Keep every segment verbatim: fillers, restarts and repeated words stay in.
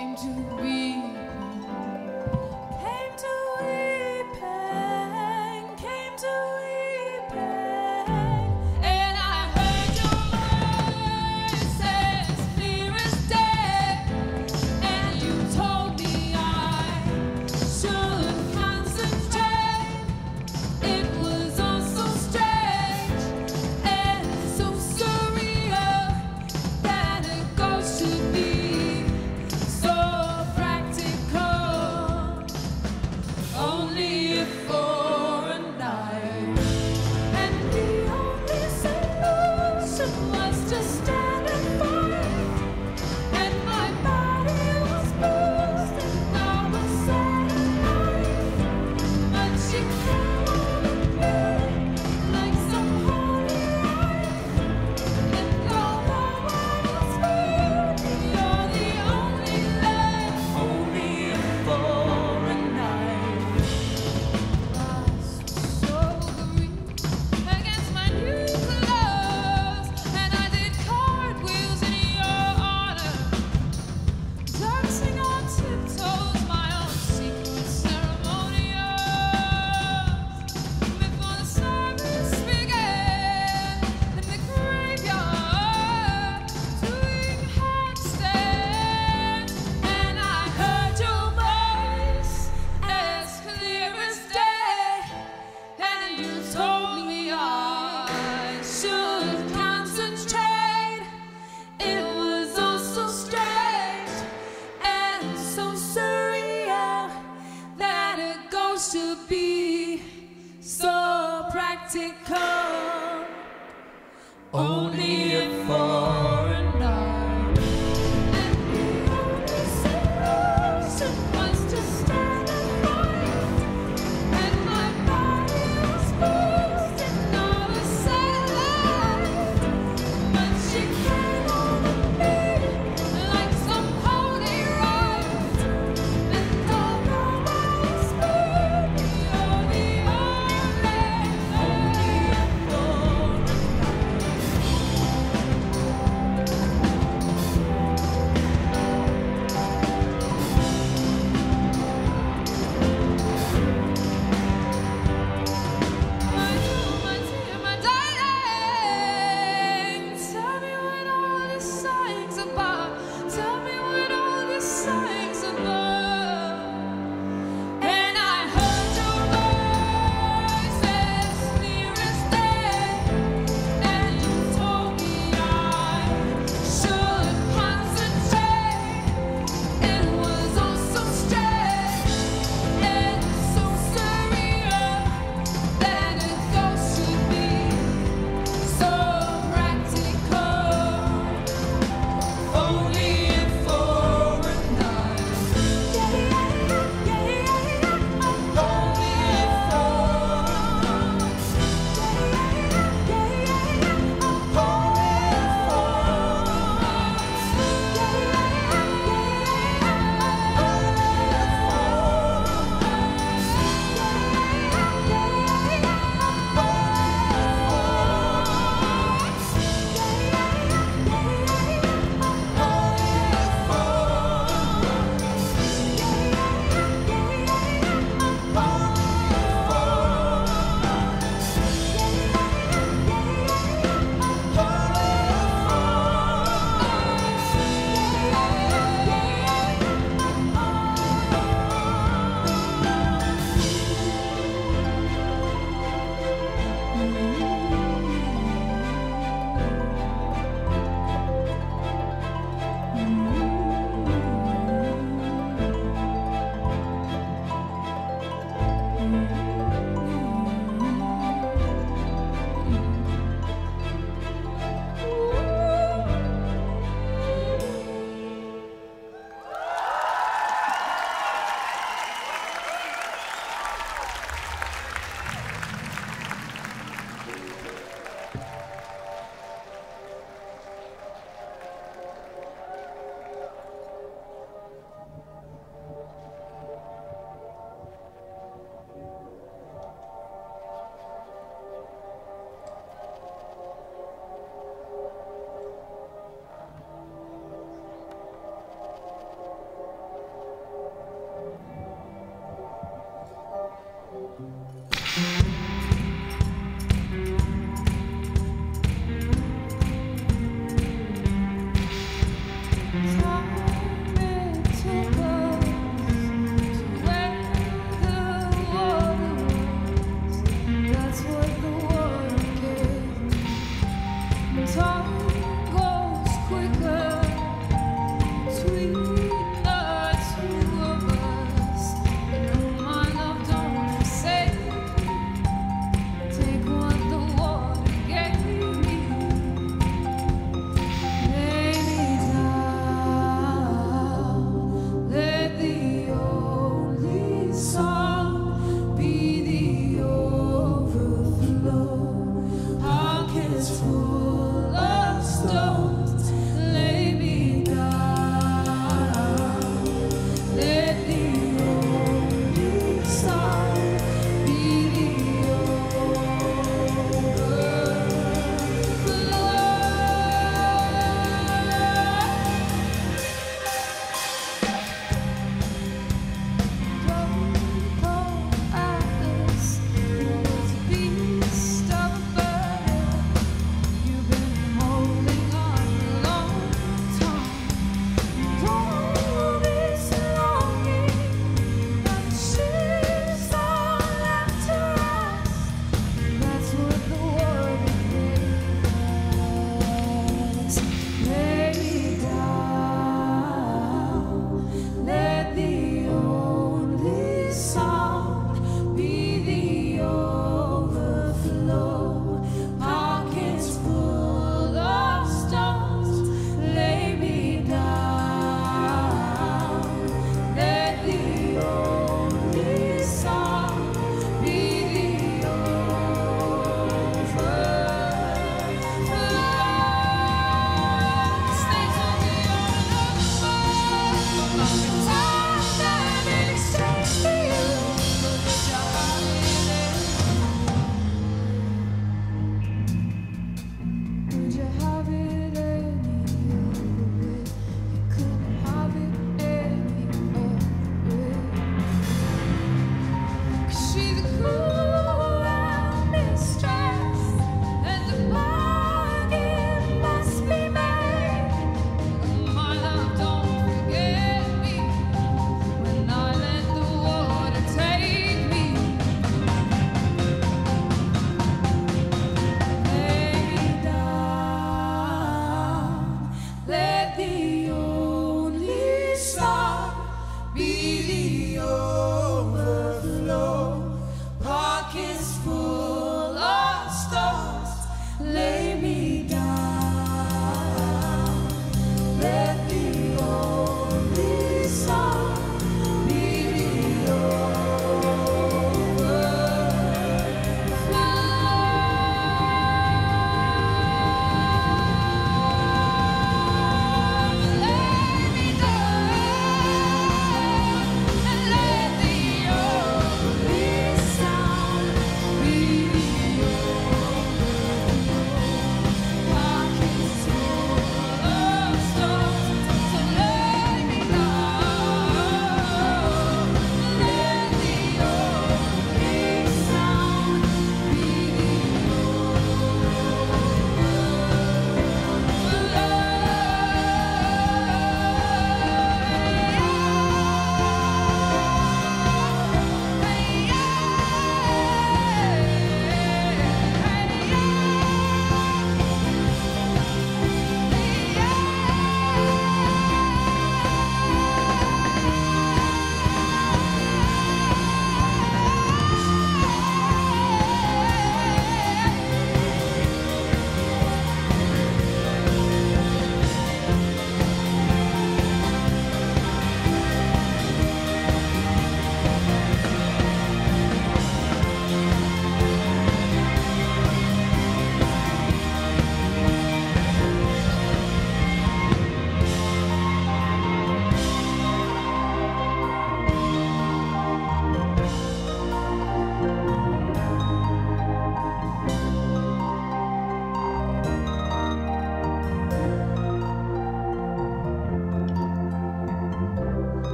Came to weeping, came to weeping, came to weeping, and I heard your voice as clear as day, and you told me I should concentrate. It was all so strange and so surreal that a ghost should be. So bright.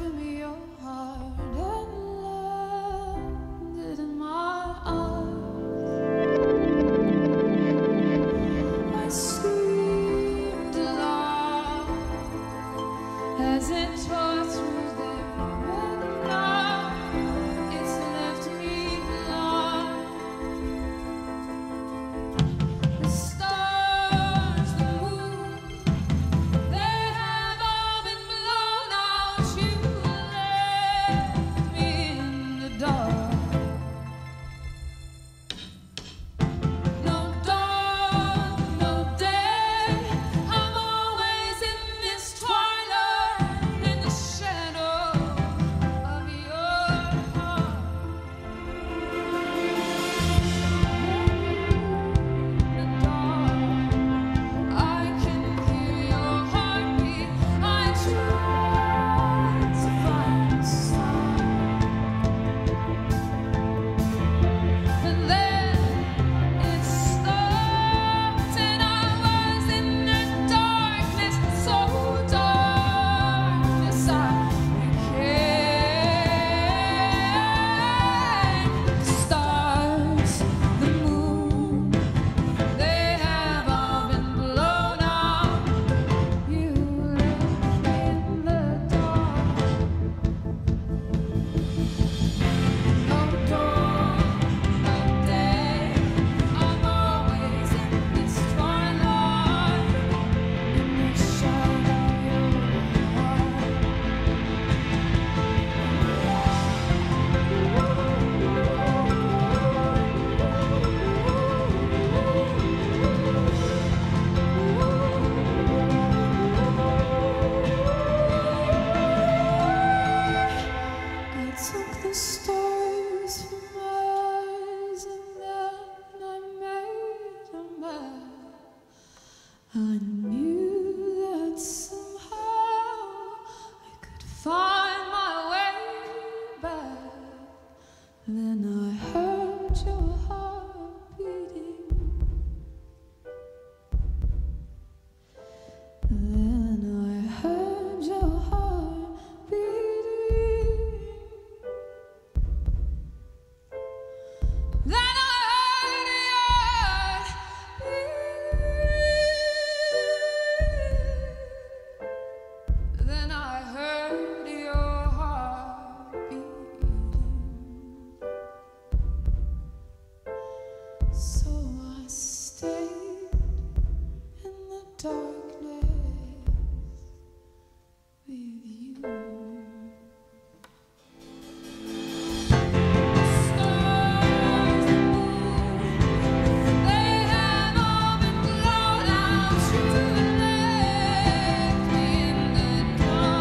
Offer me your heart and landed in my eyes. I screamed aloud as it tore through them, and now it's left me blind. The stars, the moon, they have all been blown out. You left me in the dark. No dawn, no day. I'm always in this twilight, in the shadow of your heart. The dawn, I can hear your heartbeat. I try to find sound, but then it stopped, and I was in that darkness, so darkness I became. Stars, the moon, they have all been blown out. You left me in the dark. No dawn, no day. I'm always in this twilight, in the shadow of your heart. I took the stars from my eyes, and then I made a map. I knew that somehow I could find my way back. Then I heard your heart beating. Then I heard your heart beating. Then I heard your heartbeat. Then I heard your heartbeat. So I stayed in the darkness with you. Stars, the moon, they have all been blown out. You left me in the dark.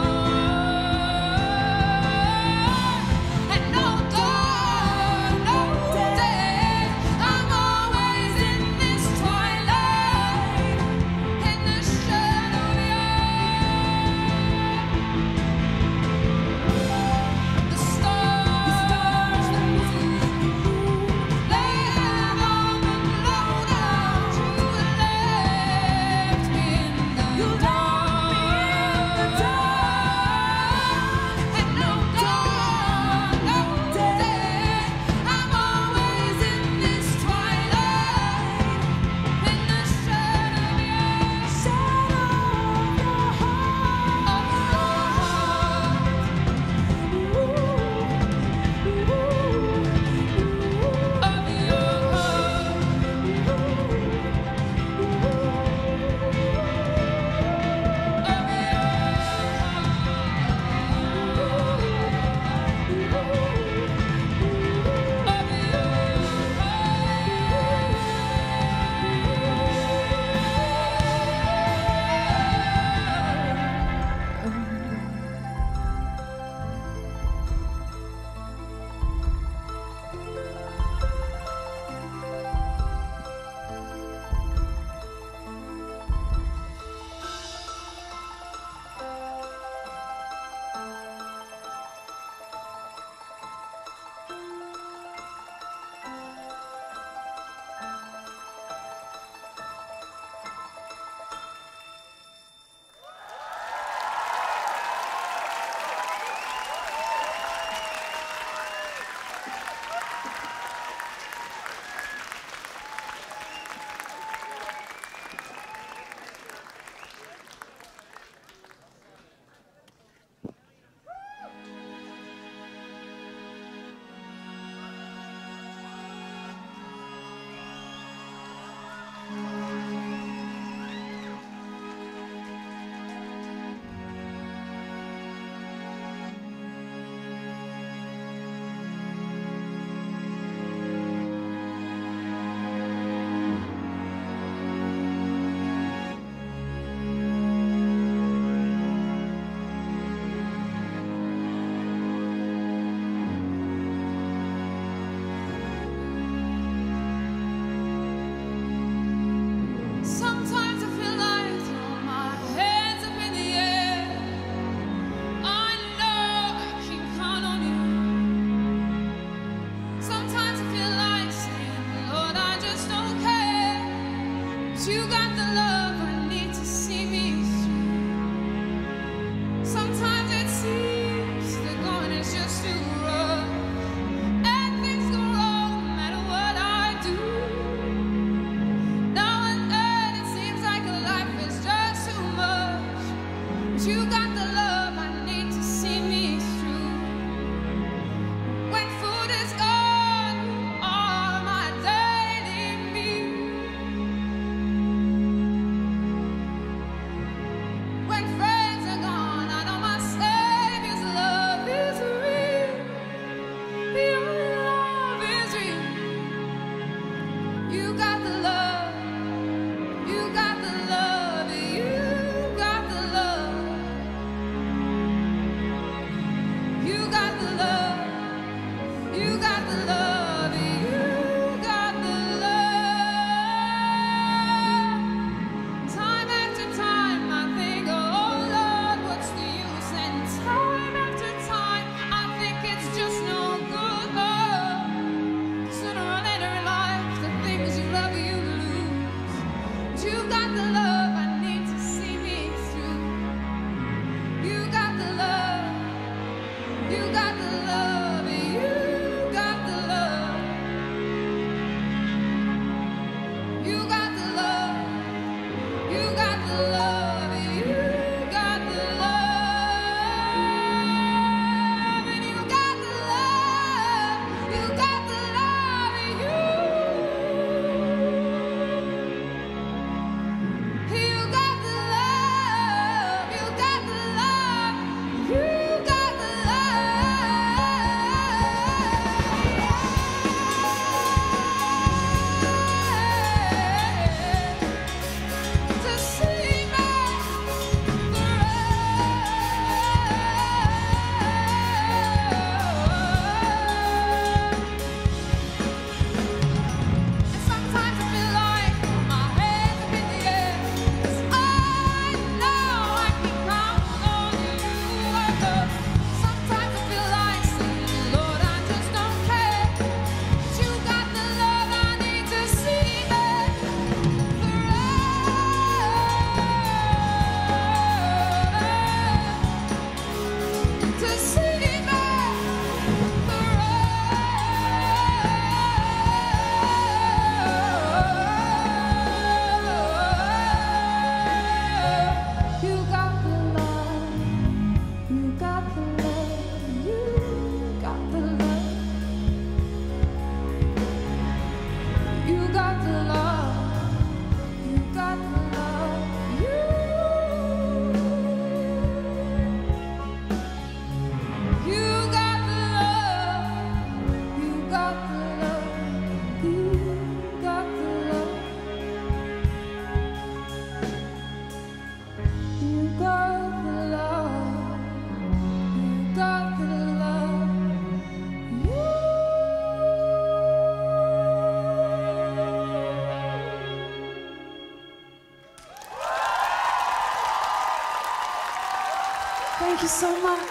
Thank you so much.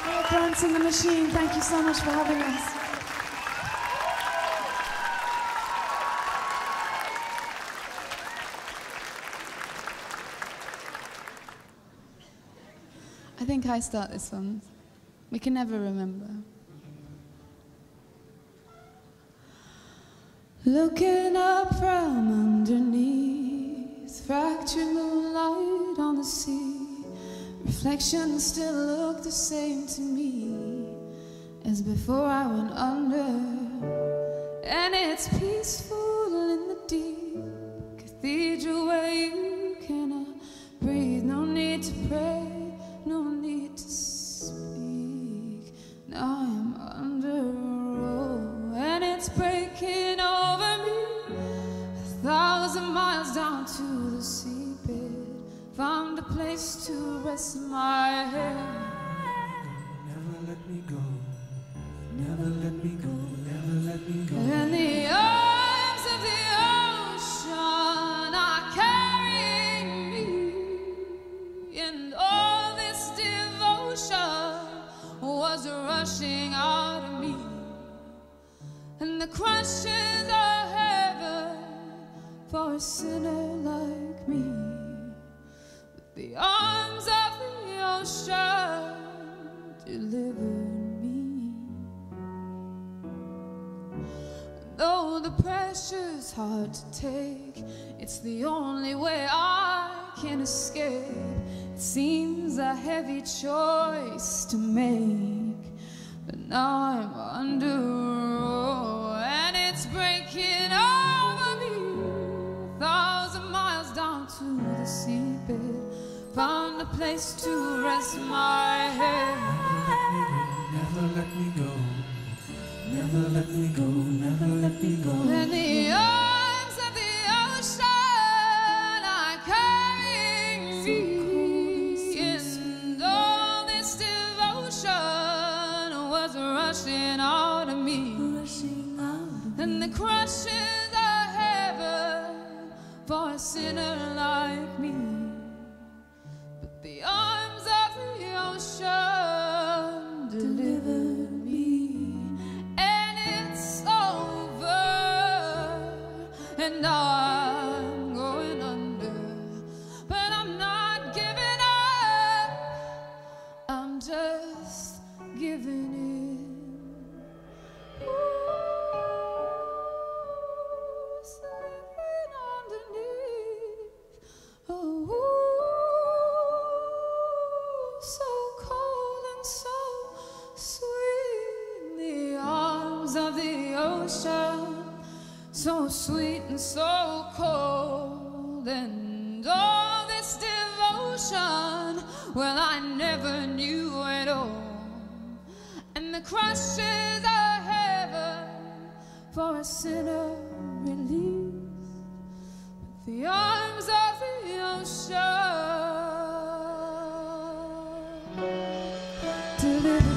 Great Dancing the Machine, thank you so much for having us. I think I start this one. We can never remember. Looking up from underneath, fractured moonlight on the sea. Reflections still look the same to me as before I went under. And it's peaceful in the deep cathedral where you cannot breathe. No need to pray, no need to speak. Now I'm under a roll, and it's breaking over me. A thousand miles down to the seabed, found a place to rest my head. Never let me go. Never let me go. Never let me go. In the arms of the ocean are carrying me, and all was rushing out of me, and the crushes of heaven for a sinner like me. But the arms of the ocean delivered me. And though the pressure's hard to take, it's the only way I can escape. It seems a heavy choice to make, but now I'm under a roll, and it's breaking over me. A thousand miles down to the seabed, found a place to rest my head. Never let me go. Never let me go. Never let me go. Never let me go. And the crushes of heaven for a sinner like me. But the arms of the ocean delivered me. And it's over, and now I'm going under. But I'm not giving up, I'm just giving in. So sweet and so cold, and all this devotion, well, I never knew at all. And the crushes of heaven for a sinner released, with the arms of the ocean delivered.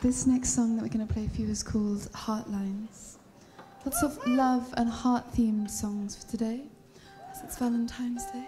This next song that we're going to play for you is called Heartlines. Lots of love and heart-themed songs for today, as it's Valentine's Day.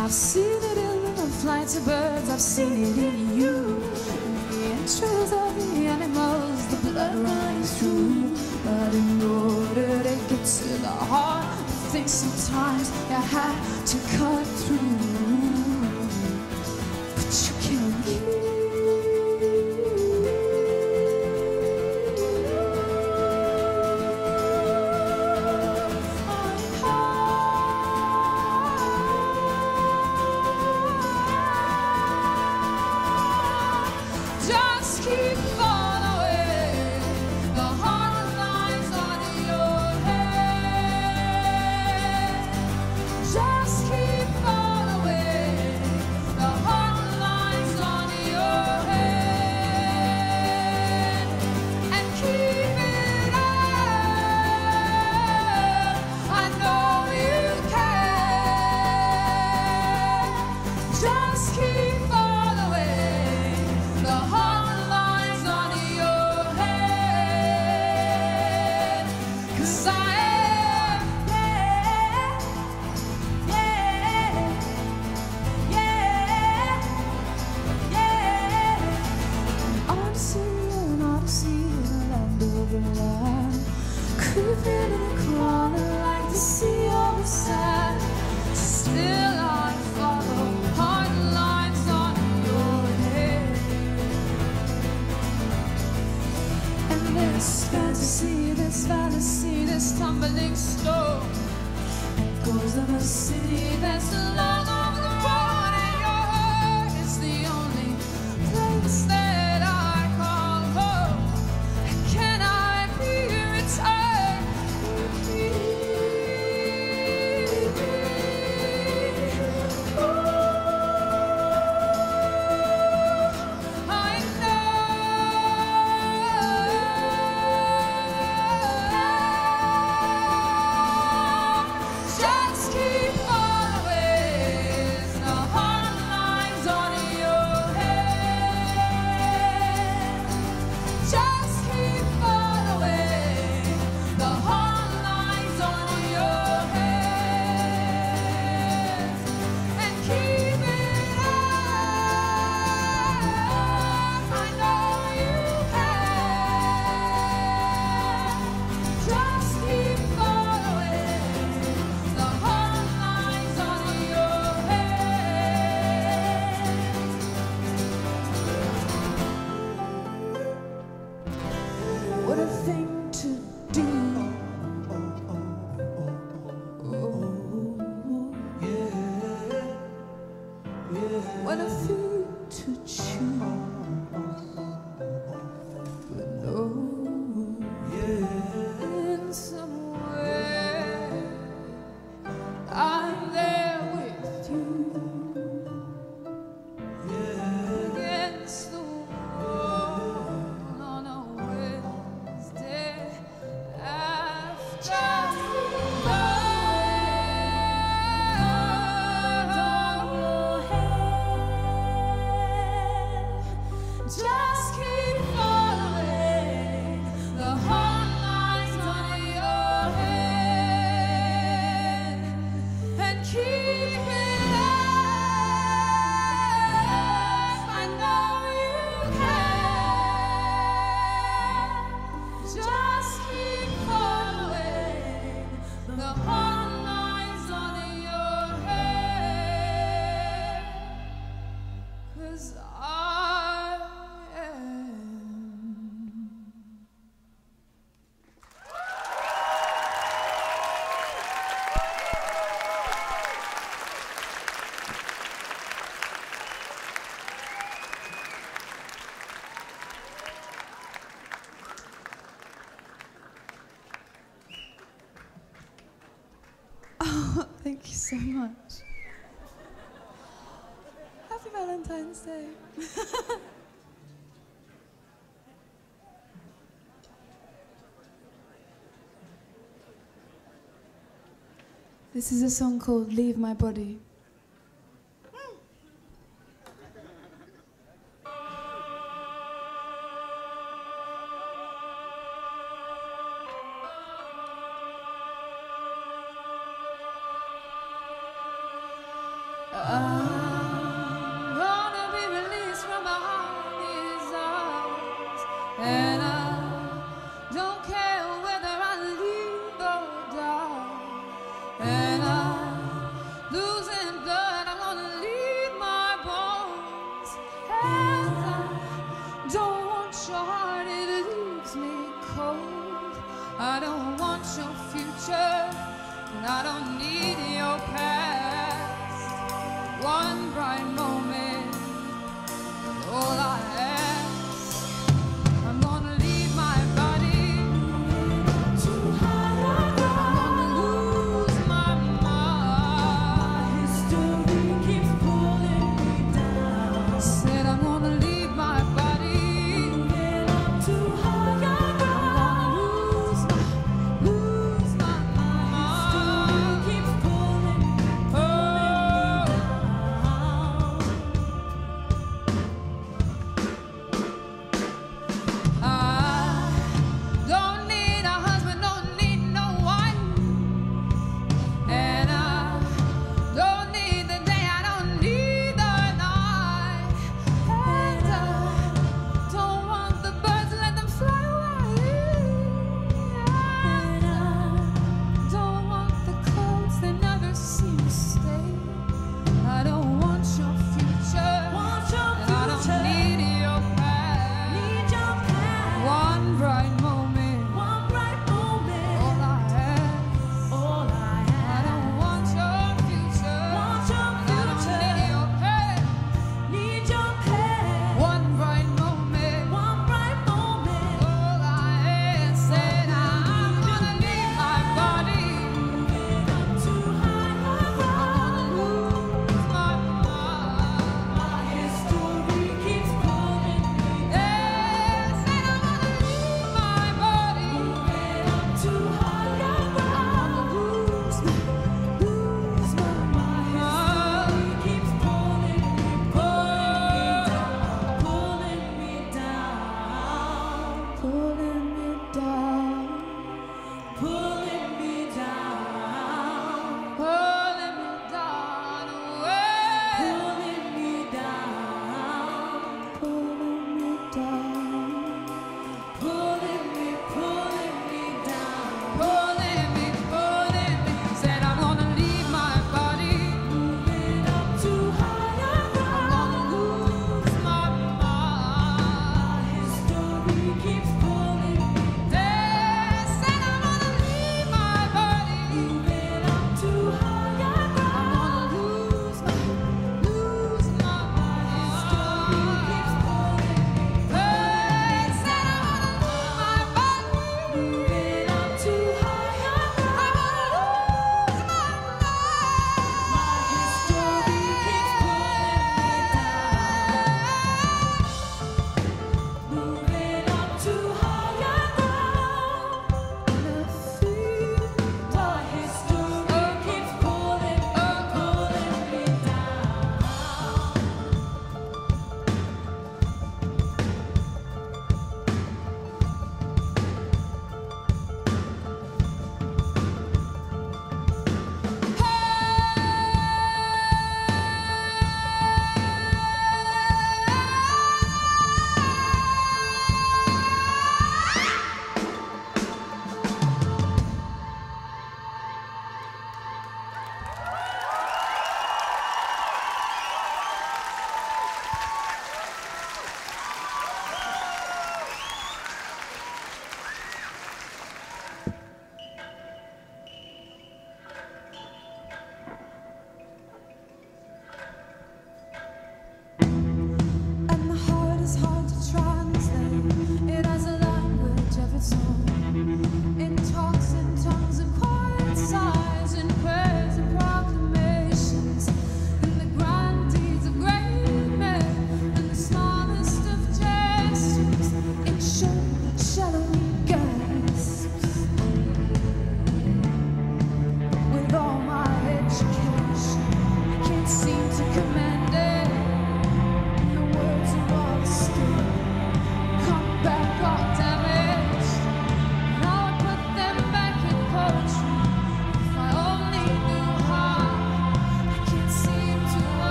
I've seen it in the flights of birds, I've seen it in you, in the entrails of the animals, the blood runs through. But in order to get to the heart, I think sometimes you have to cut through. But you can't keep. This fantasy, this fantasy, this tumbling storm echoes of a city that's long over the road, and your heart is the only place that I call home. And can I be returned? Oh, I know. What a thing to choose, but no, yeah. In some way, I'm there with you, yeah. Against the wall on a Wednesday after. Just Thank you so much. Happy Valentine's Day. This is a song called Leave My Body. I wanna be released from behind these arms, and I don't care whether I leave or die. And I'm losing blood, I'm gonna leave my bones. And I don't want your heart, it leaves me cold. I don't want your future, and I don't need your past. One bright moment, all I ask, I'm gonna leave my body, I'm gonna lose my mind. History keeps pulling me down. I said I'm gonna leave my body, I'm gonna lose my, lose my mind. History keeps pulling me down. Oh.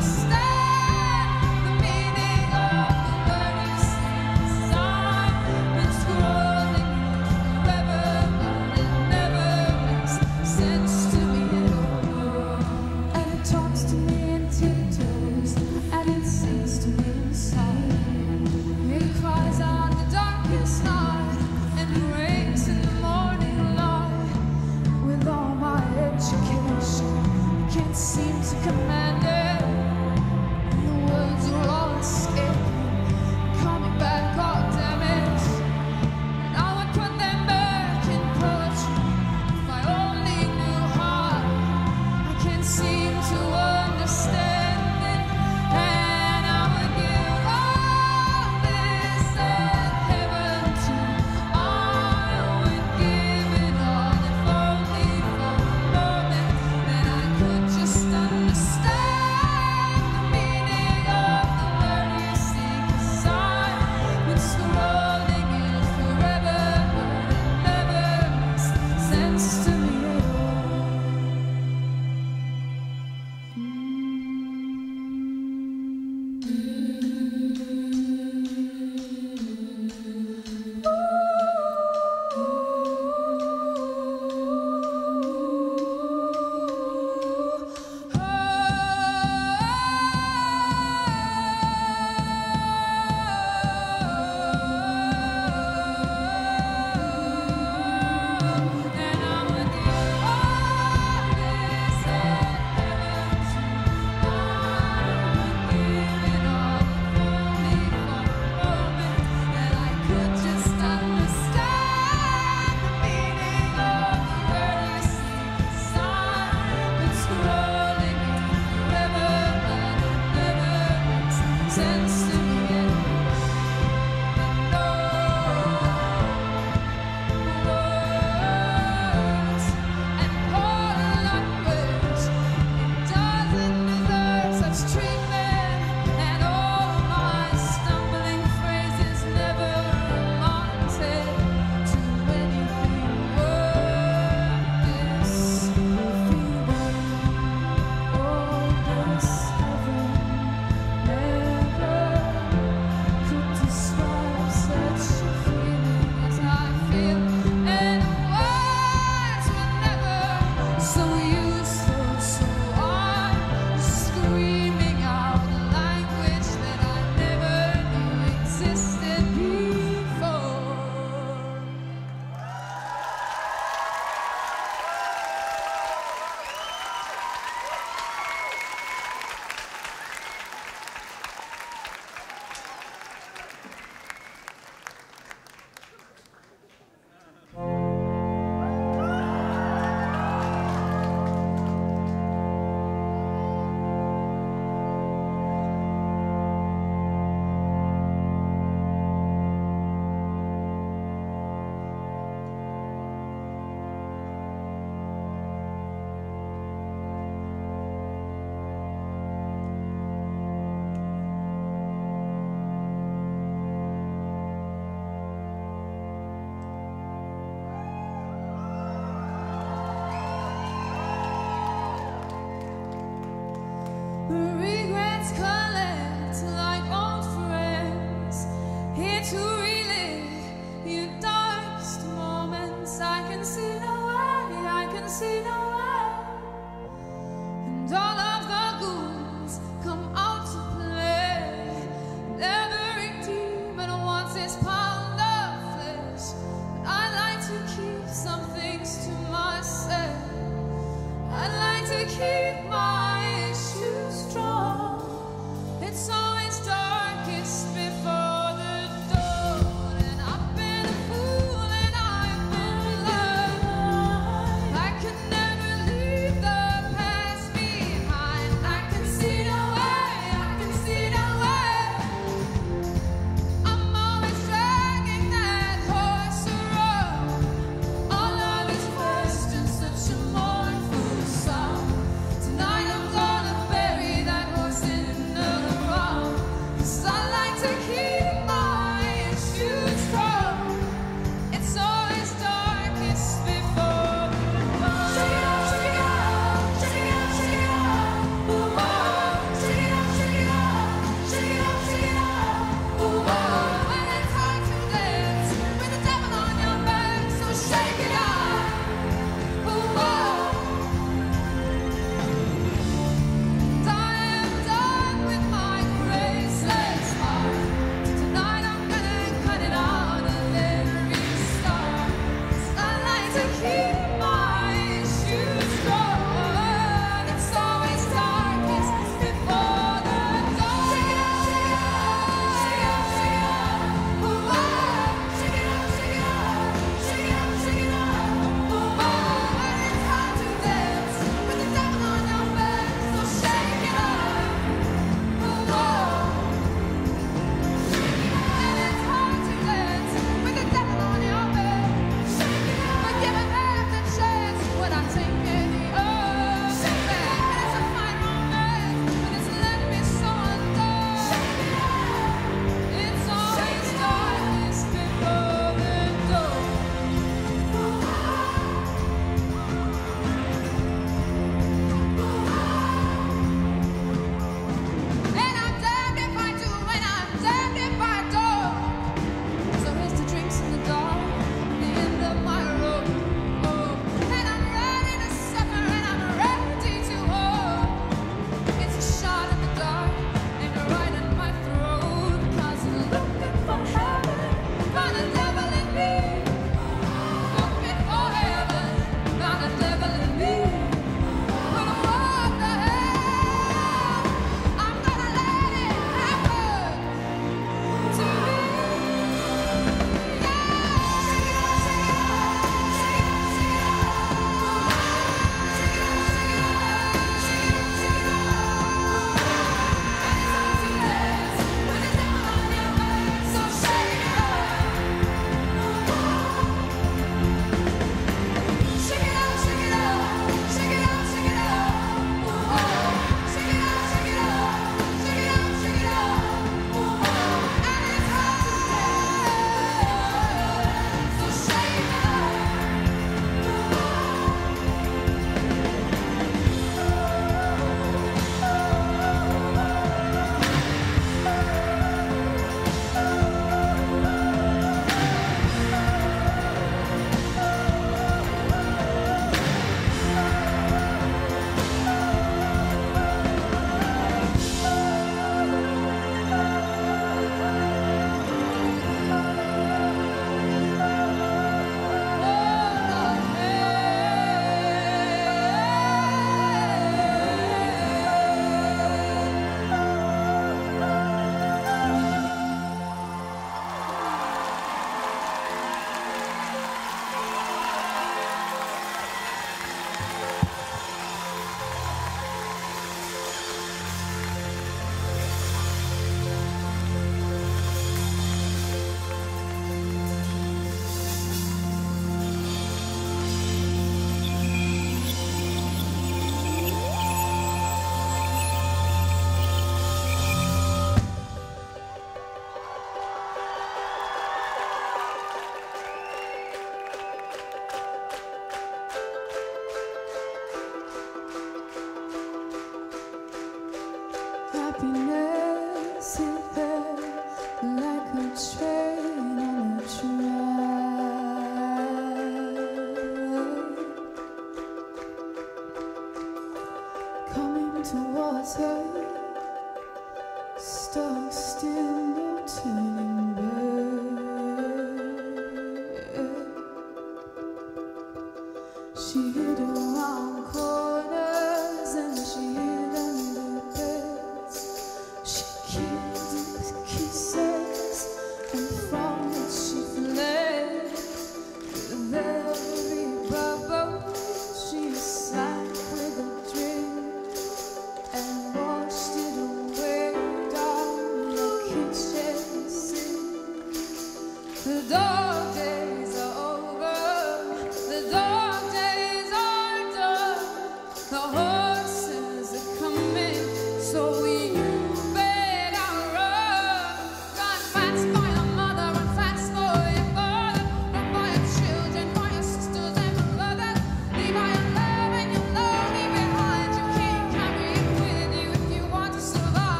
Stay.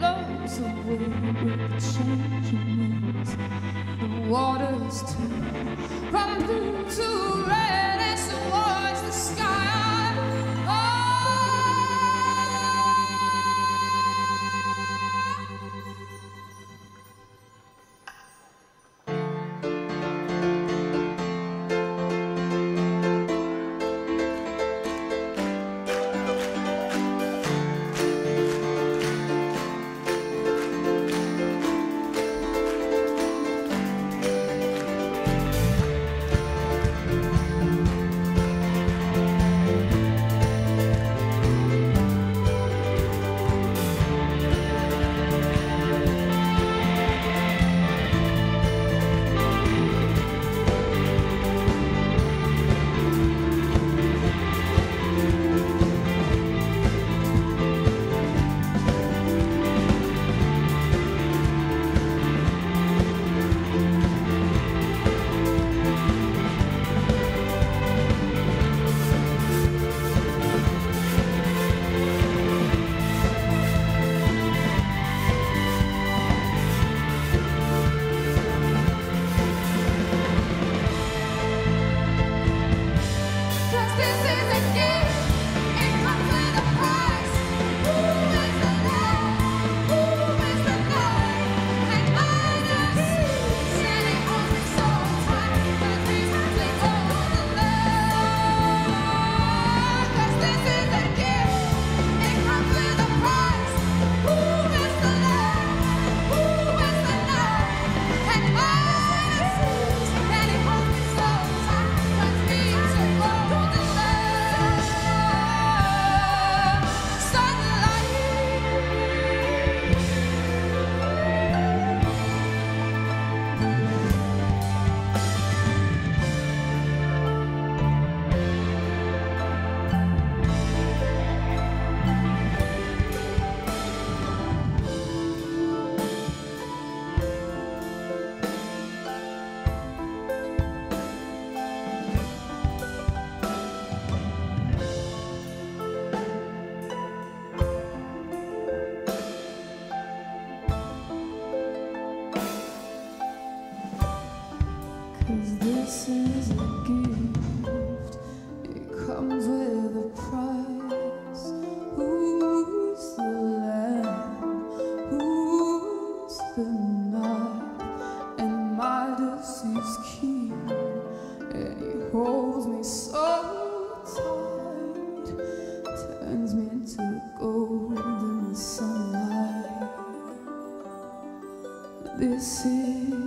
goes away with the changing winds. The waters turn from blue to red as towards the sky. This is a gift, it comes with a price. Who's the lamb, who's the knife? And my deceit's key, and he holds me so tight, turns me into gold in the sunlight. This is